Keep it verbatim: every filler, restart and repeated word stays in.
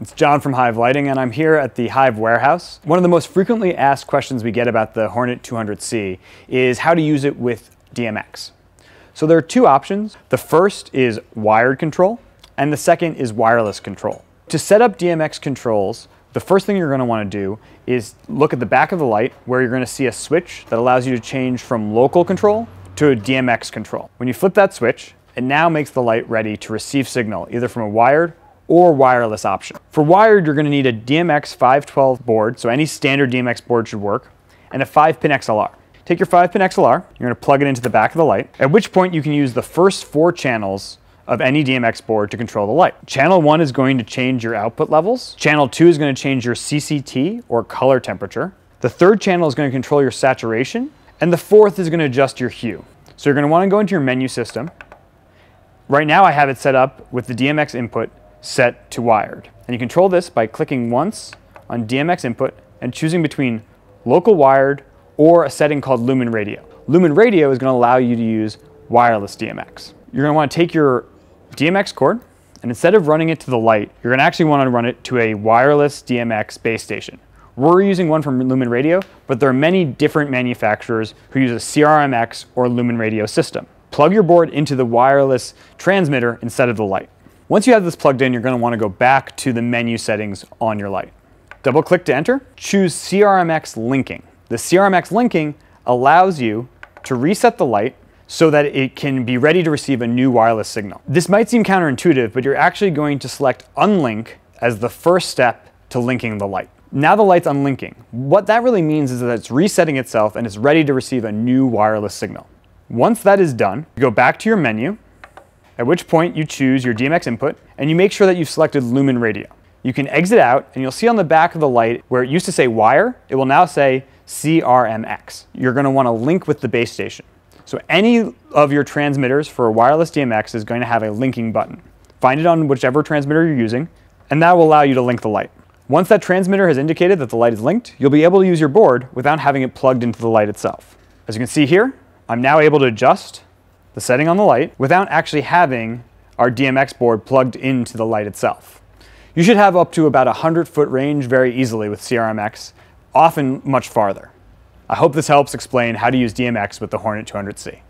It's John from Hive Lighting, and I'm here at the Hive warehouse. One of the most frequently asked questions we get about the Hornet two hundred C is how to use it with D M X. So there are two options. The first is wired control, and the second is wireless control. To set up D M X controls, the first thing you're going to want to do is look at the back of the light, where you're going to see a switch that allows you to change from local control to a D M X control. When you flip that switch, it now makes the light ready to receive signal, either from a wired or wireless option. For wired, you're gonna need a D M X five twelve board, so any standard D M X board should work, and a five pin X L R. Take your five pin X L R, you're gonna plug it into the back of the light, at which point you can use the first four channels of any D M X board to control the light. Channel one is going to change your output levels. Channel two is gonna change your C C T, or color temperature. The third channel is gonna control your saturation, and the fourth is gonna adjust your hue. So you're gonna wanna go into your menu system. Right now I have it set up with the D M X input set to wired. And you control this by clicking once on D M X input and choosing between local wired or a setting called Lumen Radio. Lumen Radio is going to allow you to use wireless D M X. You're going to want to take your D M X cord, and instead of running it to the light, you're going to actually want to run it to a wireless D M X base station. We're using one from Lumen Radio, but there are many different manufacturers who use a C R M X or Lumen Radio system. Plug your board into the wireless transmitter instead of the light. Once you have this plugged in, you're going to want to go back to the menu settings on your light. Double click to enter. Choose C R M X linking. The C R M X linking allows you to reset the light so that it can be ready to receive a new wireless signal. This might seem counterintuitive, but you're actually going to select unlink as the first step to linking the light. Now the light's unlinking. What that really means is that it's resetting itself and it's ready to receive a new wireless signal. Once that is done, you go back to your menu, at which point you choose your D M X input and you make sure that you've selected Lumen Radio. You can exit out and you'll see on the back of the light where it used to say wire, it will now say C R M X. You're going to want to link with the base station. So any of your transmitters for a wireless D M X is going to have a linking button. Find it on whichever transmitter you're using, and that will allow you to link the light. Once that transmitter has indicated that the light is linked, you'll be able to use your board without having it plugged into the light itself. As you can see here, I'm now able to adjust the setting on the light without actually having our D M X board plugged into the light itself. You should have up to about a hundred foot range very easily with C R M X, often much farther. I hope this helps explain how to use D M X with the Hornet two hundred C.